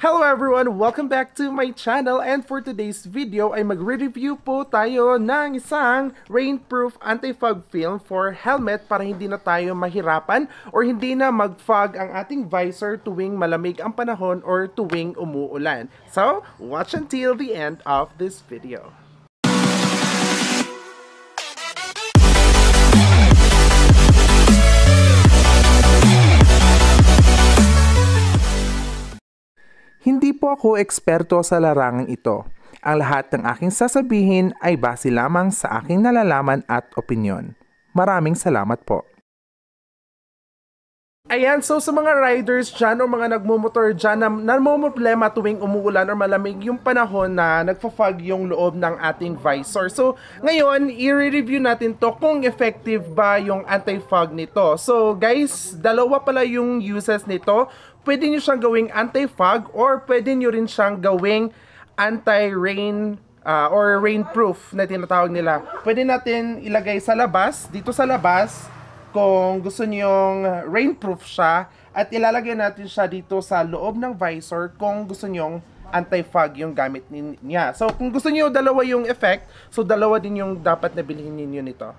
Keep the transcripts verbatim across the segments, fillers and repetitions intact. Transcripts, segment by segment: Hello everyone! Welcome back to my channel, and for today's video ay magre-review po tayo ng isang rainproof anti-fog film for helmet para hindi na tayo mahirapan or hindi na mag-fog ang ating visor tuwing malamig ang panahon or tuwing umuulan. So, watch until the end of this video. Hindi po ako eksperto sa larangan ito. Ang lahat ng aking sasabihin ay base lamang sa aking nalalaman at opinyon. Maraming salamat po. Ayan, so sa mga riders dyan o mga nagmumotor dyan na namumroblema tuwing umuulan o malamig yung panahon na nagfafog yung loob ng ating visor. So ngayon, i-review natin to kung effective ba yung anti-fog nito. So guys, dalawa pala yung uses nito. Pwede nyo siyang gawing anti-fog or pwede nyo rin siyang gawing anti-rain uh, or rainproof na tinatawag nila. Pwede natin ilagay sa labas, dito sa labas. Kung gusto niyong rainproof siya, at ilalagay natin siya dito sa loob ng visor kung gusto niyong anti-fog yung gamit niya. So kung gusto niyo dalawa yung effect, so dalawa din yung dapat na bilhin niyo nito.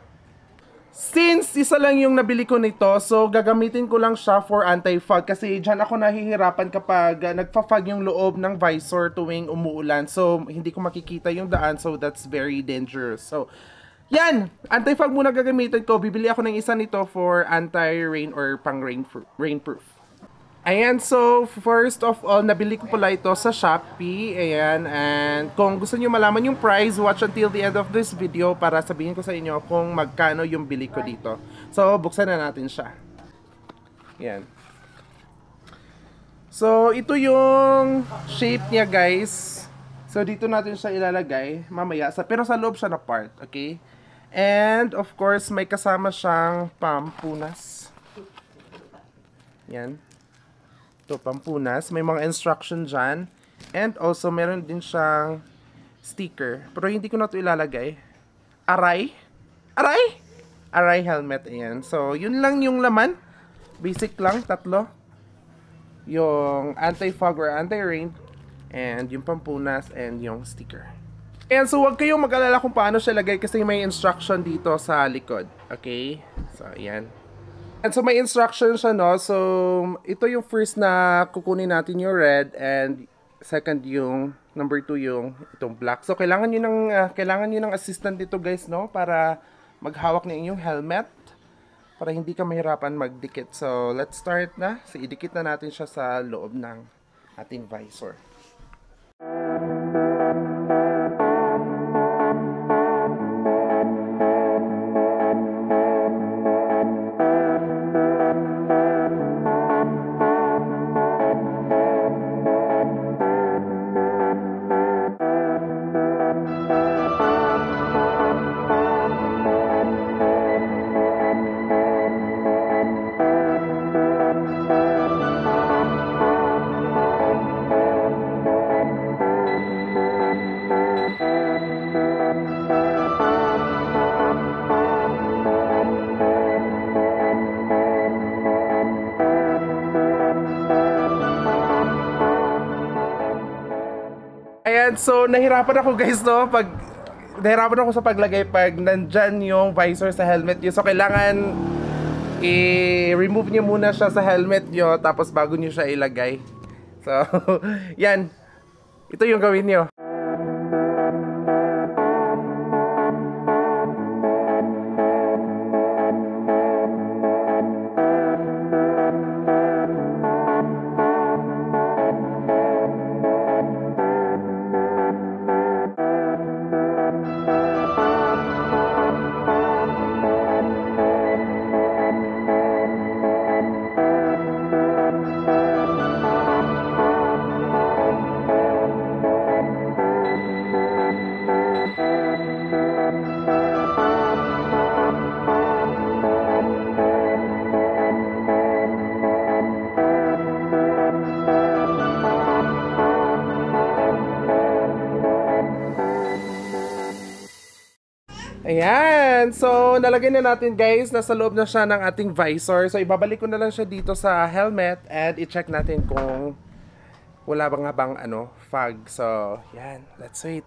Since isa lang yung nabili ko nito, so gagamitin ko lang siya for anti-fog kasi diyan ako nahihirapan kapag nagfa-fog yung loob ng visor tuwing umuulan. So hindi ko makikita yung daan, so that's very dangerous. So yan! Anti-fog muna gagamitin ko. Bibili ako ng isa nito for anti-rain or pang rainproof. Ayan, so first of all, nabili ko pala ito sa Shopee. Ayan, and kung gusto niyo malaman yung price, watch until the end of this video para sabihin ko sa inyo kung magkano yung bili ko dito. So, buksan na natin siya. Ayan. So, ito yung shape niya, guys. So, dito natin siya ilalagay mamaya. Sa, pero sa loob siya na part, okay? And, of course, may kasama siyang pampunas. Yan. Ito, pampunas. May mga instruction dyan. And also, meron din siyang sticker. Pero hindi ko na ito ilalagay. Aray? Aray? Aray helmet. Ayan. So, yun lang yung laman. Basic lang, tatlo. Yung anti-fog or anti-rain. And yung pampunas and yung sticker. And so, huwag kayong mag-alala kung paano siya lagay kasi may instruction dito sa likod. Okay? So, ayan. And so, may instruction siya, no? So, ito yung first na kukunin natin yung red and second yung number two yung itong black. So, kailangan nyo ng, uh, kailangan nyo ng assistant dito, guys, no? Para maghawak na inyong helmet. Para hindi ka mahirapan magdikit. So, let's start na. So, idikit na natin siya sa loob ng ating visor. Ayan, so nahirapan ako, guys, no? Pag nahirapan ako sa paglagay pag nandyan yung visor sa helmet nyo. So kailangan i-remove nyo muna siya sa helmet nyo tapos bago nyo siya ilagay. So yan, ito yung gawin nyo. Ayan, so nalagay na natin, guys, nasa loob na siya ng ating visor. So ibabalik ko na lang siya dito sa helmet and i-check natin kung Wala ba nga bang ano, fog? So, yan. Let's wait.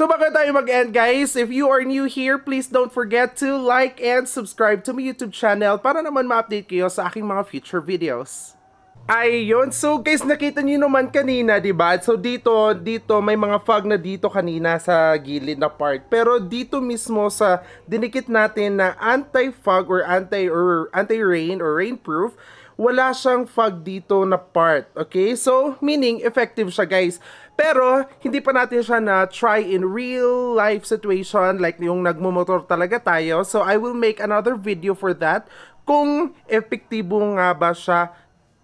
So bago tayo mag-end, guys, if you are new here, please don't forget to like and subscribe to my YouTube channel para naman ma-update kayo sa aking mga future videos. Ayun, so guys, nakita nyo naman kanina, diba? So dito, dito, may mga fog na dito kanina sa gilid na part. Pero dito mismo sa dinikit natin na anti-fog or anti or anti-rain or rainproof, wala siyang fog dito na part, okay? So, meaning, effective siya, guys. Pero, hindi pa natin siya na-try in real-life situation, like yung nagmumotor talaga tayo. So, I will make another video for that, kung epektibo nga ba siya,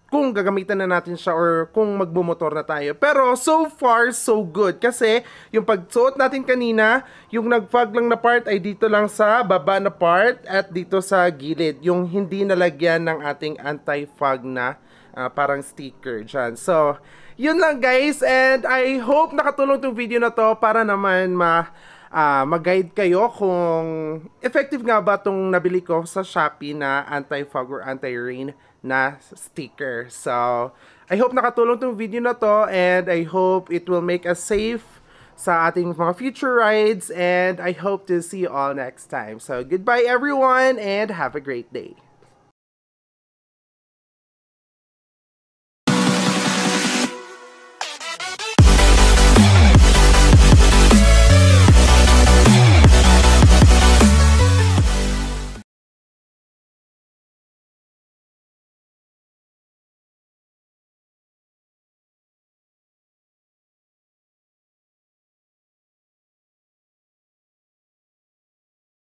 kung gagamitan na natin siya, or kung magmumotor na tayo. Pero, so far, so good. Kasi, yung pagsuot natin kanina, yung nag-fog lang na part ay dito lang sa baba na part, at dito sa gilid, yung hindi nalagyan ng ating anti-fog na Uh, parang sticker dyan. So, yun lang, guys. And I hope nakatulong tong video na to para naman ma, uh, mag-guide kayo kung effective nga ba tong nabili ko sa Shopee na anti-fog or anti-rain na sticker. So, I hope nakatulong tong video na to. And I hope it will make us safe sa ating mga future rides. And I hope to see you all next time. So, goodbye everyone and have a great day.